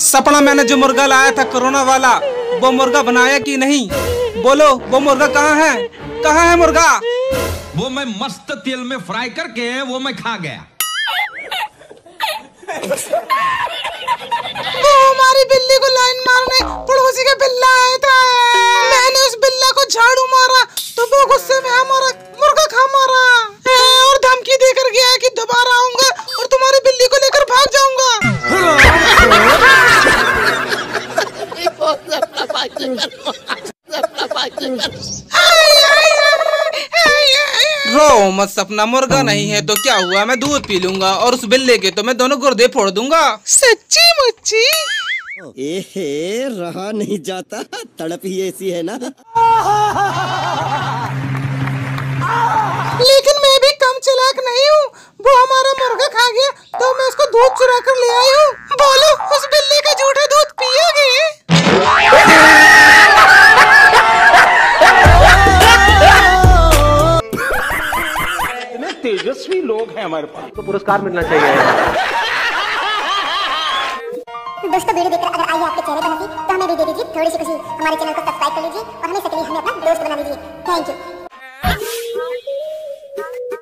सपना मैंने जो मुर्गा लाया था कोरोना वाला, वो मुर्गा बनाया कि नहीं? बोलो वो मुर्गा कहाँ है? कहाँ है मुर्गा? वो मैं मस्त तेल में फ्राई करके वो मैं खा गया। वो हमारी बिल्ली को लाइन मारने पड़ोसी का बिल्ला आया था, मैंने उस बिल्ला को झाड़ू मारा तो वो गुस्से में हमारा मुर्गा खा मारा और धमकी देकर गया कि दोबारा आऊंगा और तुम्हारी बिल्ली को लेकर भाग जाऊंगा। रो मत सपना, मुर्गा नहीं है तो क्या हुआ, मैं दूध पी लूंगा और उस बिल्ले के तो मैं दोनों गुर्दे फोड़ दूंगा। सच्ची मुच्ची एहे, रहा नहीं जाता, तड़प ही ऐसी है ना। लेकिन मैं भी कम चालाक नहीं हूँ, वो हमारा मुर्गा खा गया तो मैं उसको दूध चुरा कर ले आई हूँ। बोलो उस बिल्ली का झूठा दूध पियोगे? इतने तेजस्वी लोग हैं हमारे पास तो पुरस्कार मिलना चाहिए। दोस्तों वीडियो देखकर अगर आई है आपके चेहरे पर हंसी तो हमें भी दे दीजिए थोड़ी सी खुशी। हमारे चैनल को सब्सक्राइब कर लीजिए और हमें अपना दोस्त बना लीजिए। Thank you.